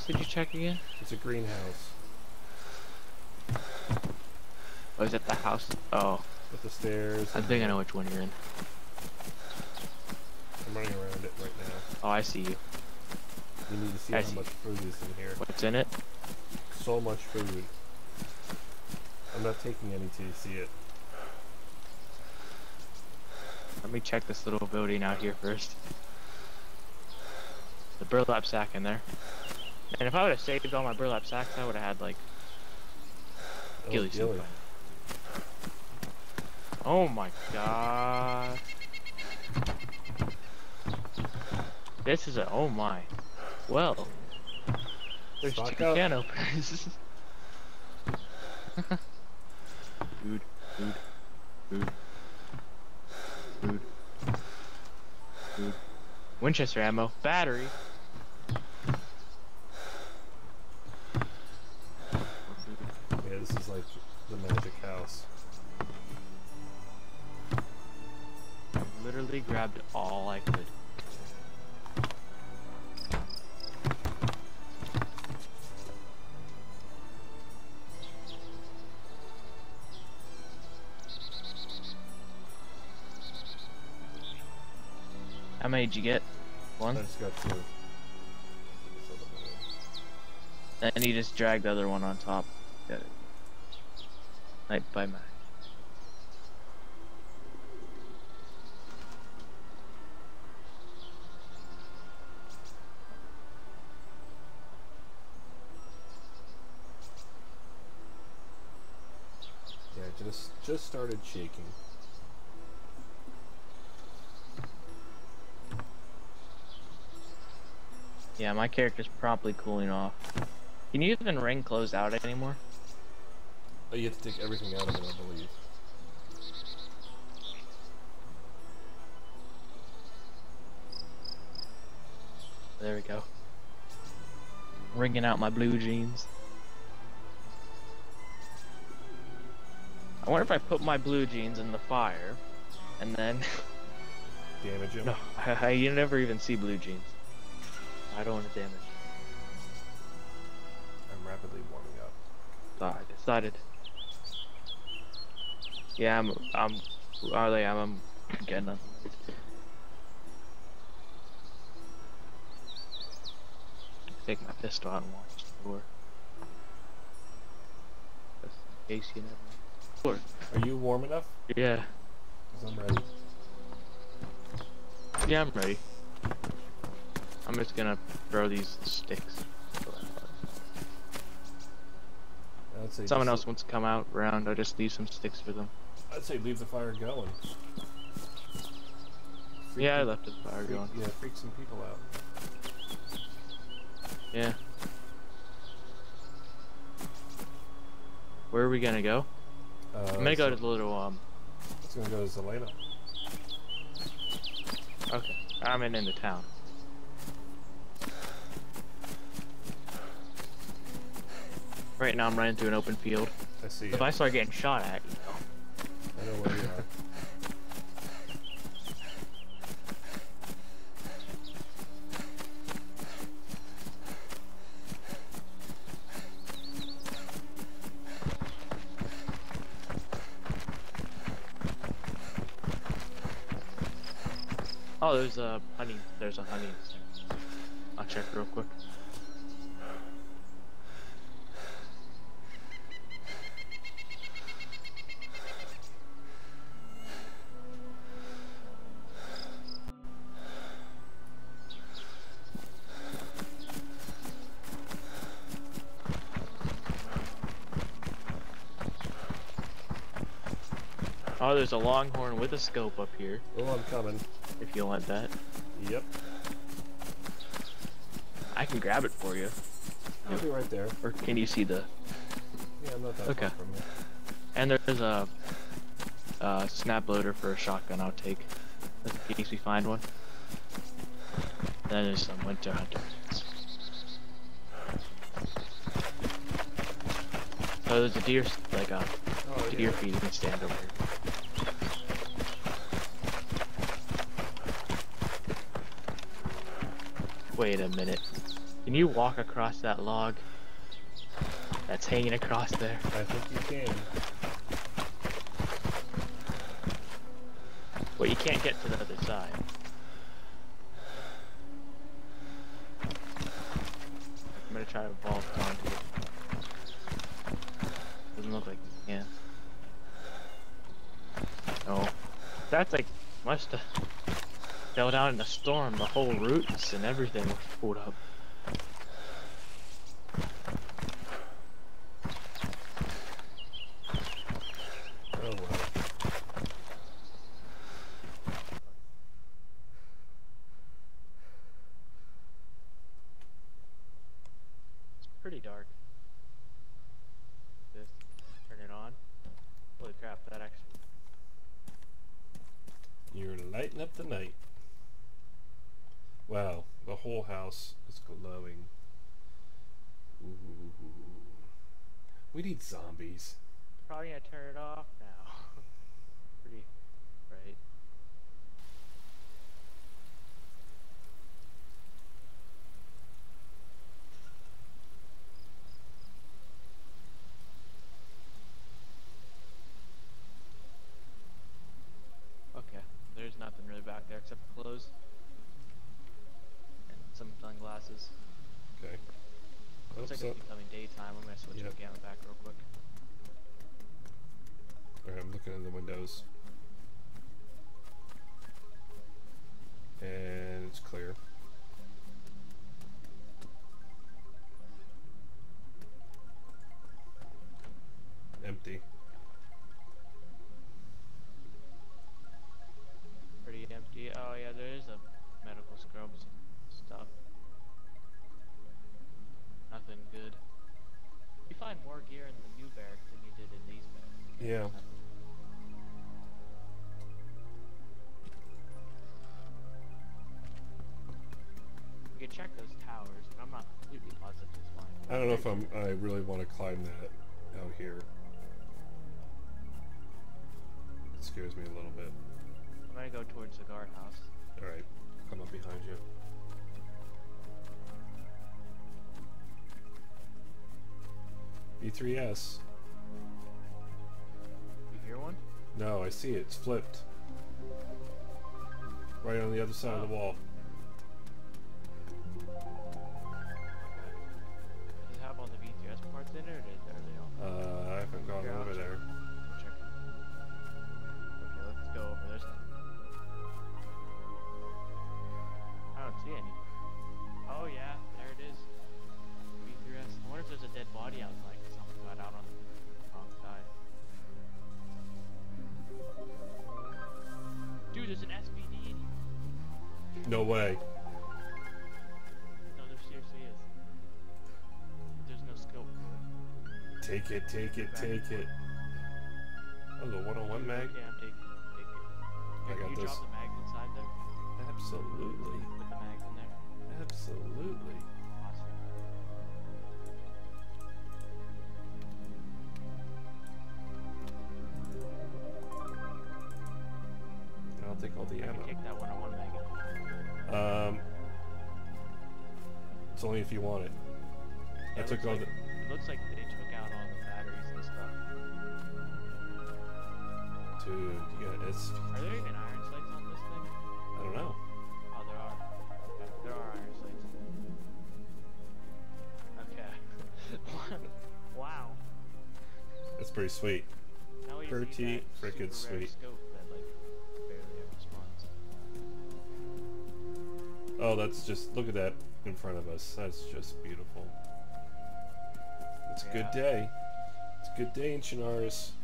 house did you check again? It's a greenhouse. Oh, is that the house? Oh. With the stairs. I think I know which one you're in. I'm running around it right now. Oh, I see you. You need to see how much food is in here. What's in it? So much food. I'm not taking any till you see it. Let me check this little building out here first. The burlap sack in there. And if I would have saved all my burlap sacks, I would have had like... Gilly. Oh my god. This is a... oh my. Well. There's two can openers. Food. Winchester ammo. Battery. Yeah, this is like the magic house. I literally grabbed all I could. How many did you get? One? I just got two. And you just dragged the other one on top. Got it. Right by my... yeah, I just started shaking. Yeah, my character's promptly cooling off. Can you even ring clothes out anymore? Oh, you have to take everything out of it, I believe. There we go. Wringing out my blue jeans. I wonder if I put my blue jeans in the fire, and then... damage them? No, you never even see blue jeans. I don't want to damage. I'm rapidly warming up. I decided. Yeah, I'm getting them. Take my pistol out and watch the door. Just in case you never. Are you warm enough? Yeah. 'Cause I'm ready. Yeah, I'm ready. I'm just gonna throw these sticks. I'd say someone else wants to come out around, I just leave some sticks for them. I'd say leave the fire going. Yeah, I left the fire going. Yeah, freak some people out. Yeah. Where are we gonna go? I'm gonna go to the little, it's gonna go to Zelena. Okay, I'm into town. Right now I'm running through an open field. I see you. If I start getting shot at, you know. I know where you are. Oh, there's a honey. There's a honey. I'll check real quick. Oh, there's a longhorn with a scope up here. Oh, I'm coming. If you want that. Yep. I can grab it for you. I'll be right there. Or can you see the... yeah, I'm not that far from you. And there's a snap loader for a shotgun I'll take. In case we find one. That is some winter hunter. Oh, there's a deer, like a deer feeding stand over here. Wait a minute. Can you walk across that log that's hanging across there? I think you can. Well, you can't get to the other side. I'm gonna try to vault onto it. Doesn't look like you can. No. That's like, must have fell down in the storm. The whole roots and everything was pulled up. Pretty dark. Just turn it on. Holy crap, that actually... You're lighting up the night. Wow, the whole house is glowing. Ooh. We need zombies. Probably gonna turn it off now. Pretty bright. Nothing really back there except clothes and some sunglasses. Okay. Looks like it's becoming daytime. I'm gonna switch the camera back real quick. Alright, I'm looking in the windows. And it's clear. Empty. Empty. Oh yeah, there is a medical scrubs stuff. Nothing good. You find more gear in the new barracks than you did in these barracks. Yeah. You can check those towers, but I'm not completely positive it's fine. I don't know if I really want to climb that out here. It scares me a little bit. I'm gonna go towards the guardhouse. Alright, come up behind you. E3S. You hear one? No, I see it. It's flipped. Right on the other side of the wall. Does it have all the E3S parts in it, or are they all? I haven't gone over there. Okay, let's go over this. I don't see any. Oh yeah, there it is. E3S. I wonder if there's a dead body out, like something got out on the wrong side. Dude, there's an SPD in here. No way. No, there seriously is. But there's no scope. Take it, take it, take it. Hello, 101 mag. Yeah, I'm taking it. Here, I got this. Can you drop the mags inside there? Absolutely. Put the mags in there. Absolutely. Awesome. I'll take all the ammo. Take that 101 mag. It's only if you want it. Yeah, I took all It looks like they took out all the batteries and stuff. Dude, you got it. Are there even iron sights on this thing? I don't know. Oh, there are. Okay. There are iron sights. Okay. Wow. That's pretty sweet. Pretty freaking sweet. Scope that, like, barely ever spawns. Oh, that's just, look at that in front of us. That's just beautiful. It's a good day. It's a good day in Chernarus.